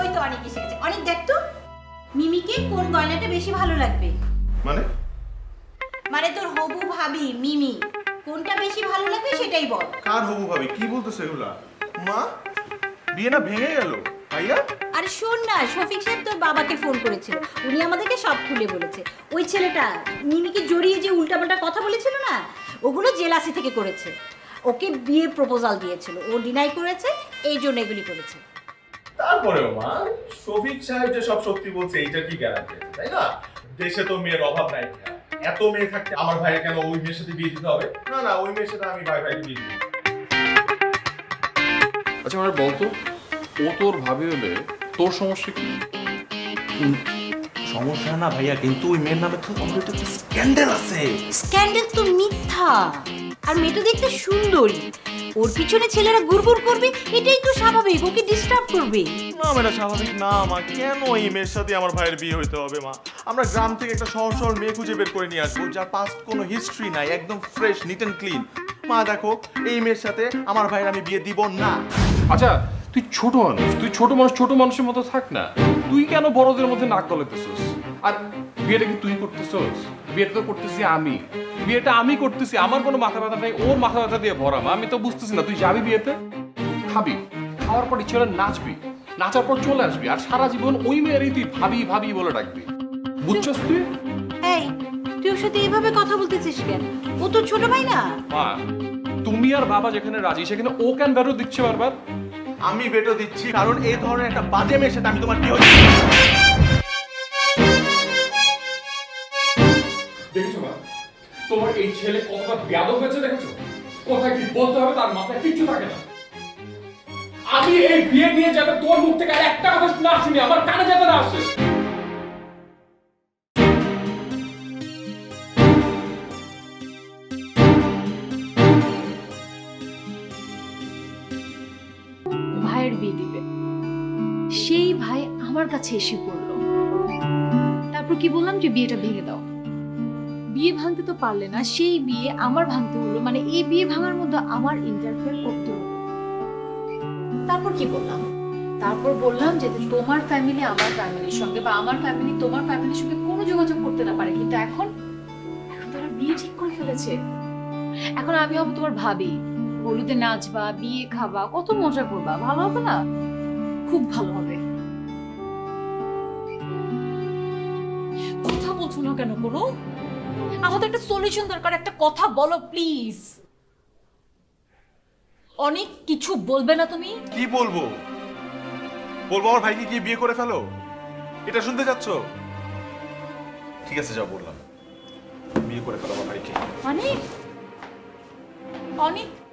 ওই তো অনেক এসে গেছে। অনেক দেখ তো মিমিকে কোন গয়নাটা বেশি ভালো লাগবে। মানে মানে তোর হবু ভাবি মিমি কোনটা বেশি ভালো লাগবে সেটাই বল। কার হবু ভাবি কি বলতেছ এগুলা? মা বিয়ে না ভেঙে গেল ভাইয়া। আরে শোন না শফিক সাহেব তোর বাবাকে ফোন করেছিল, উনি আমাদেরকে সব খুলে বলেছে। ওই ছেলেটা মিমিকে জড়িয়ে যে উল্টাপাল্টা কথা বলেছিল না, ওগুলো জেলাসি থেকে করেছে। ওকে বিয়ে প্রপোজাল দিয়েছিল, ও ডিনাই করেছে, এই জন্য এগুলি করেছে। তারপরেও মা শফিক সাহেব যে সব সত্যি বলছে এইটা কি গ্যারান্টি আছে তাই না? দেশে তো মেয়ের অভাব নাই, এত মেয়ে থাকতে আমার ভাই কেন ওই মেয়ের সাথে বিয়ে দিতে হবে? না না ওই মেয়ের সাথে আমি ভাই ভাই বিয়ে দিব। আচ্ছা আমার বলতো ও তোর ভাবি হলে তোর সমস্যা কি? সমস্যা না ভাইয়া, কিন্তু ওই মেয়ের নামে তো কমপ্লিট একটা স্ক্যান্ডাল আছে। স্ক্যান্ডাল তো মিথ্যা, আর মেয়ে তো দেখতে সুন্দরী, ওর পিছনে ছেলেরা গুড়গুড় করবে এটাই তো স্বাভাবিক, ওকে ডিস্টার্ব করবে। না মানে স্বাভাবিক না মা, কেন এই মেয়ের সাথে আমার ভাইয়ের বিয়ে হইতে হবে মা? আমরা গ্রাম থেকে একটা সহজ মেয়ে খুঁজে বের করে নিয়ে আসবো যার পাস্ট কোনো হিস্ট্রি নাই, একদম ফ্রেশ নিট অ্যান্ড ক্লিন। মা দেখো এই মেয়ের সাথে আমার ভাইয়ের আমি বিয়ে দিব না। আচ্ছা তুই ছোট মানুষ, ছোট মানুষের মতো থাক না, তুই কেন বড়দের মধ্যে নাক গলাতেছিস? আর বিয়েটা কি তুই করতেছিস? বিয়েটা তো করতেছি আমি, বিয়েটা আমি করতেছি, আমার কোনো মাথা ব্যথা নেই, ওর মাথা ব্যথা দিয়ে ভরা। আমি তো বুঝতেছি না, তুই যাবি বিয়েতে, খাবি, খাওয়ার পর ইচ্ছে হলে নাচবি, নাচার পর চলে আসবি, আর সারা জীবন ওই মেয়েরই তুই ভাবি ভাবি বলে ডাকবি, বুঝছস তুই? এই তুই ওর সাথে এইভাবে কথা বলতেছিস কেন? ও তো ছোট ভাই না। মা তুমি আর বাবা যেখানে রাজি সেখানে ও কেন বেরো দিচ্ছে বারবার? আমি বেটো দিচ্ছি কারণ এই ধরনের একটা বাজে মেয়ের সাথে আমি তোমার বিয়ে হচ্ছে। দেখেছো মা তোমার এই ছেলে কতটা ব্যাদব হয়েছে, দেখেছো কথা কি বলতে হবে তার মাথায় কিচ্ছু থাকে না। আমি এই বিয়ে নিয়ে যাতে তোর মুখ থেকে আর একটা কথা না শুনি, আমার কানে যাতে না আসে। সেই ভাই আমার কাছে এসে পড়ল, তারপর কি বললাম যে বিয়েটা ভেঙে দাও। বিয়ে ভাঙতে তো পারলে না, সেই বিয়ে আমার ভাঙতে হলো, মানে এই বিয়ে ভাঙার মধ্যে আমার ইন্টারফেয়ার করতে হলো। তারপর কি বললাম? তারপর বললাম যে তোমার ফ্যামিলি আমার ফ্যামিলির সঙ্গে বা আমার ফ্যামিলি তোমার ফ্যামিলির সঙ্গে কোনো যোগাযোগ করতে না পারে, কিন্তু এখন এখন তারা বিয়ে ঠিক করে ফেলেছে। এখন আমি হব তোমার ভাবি, হলুদে নাচবা, বিয়ে খাবা, কত মজা করবা, ভালো হবে না? খুব ভালো হবে। কথা বলছো না কেন? কোনো আমাদের একটা সলিউশন দরকার, একটা কথা বলো প্লিজ। অনেক কিছু বলবে না তুমি? কি বলবো? বলবো আমার ভাইকে গিয়ে বিয়ে করে ফেলো, এটা শুনতে যাচ্ছ? ঠিক আছে যা বললাম, বিয়ে করে ফেলো আমার ভাইকে। অনেক অনেক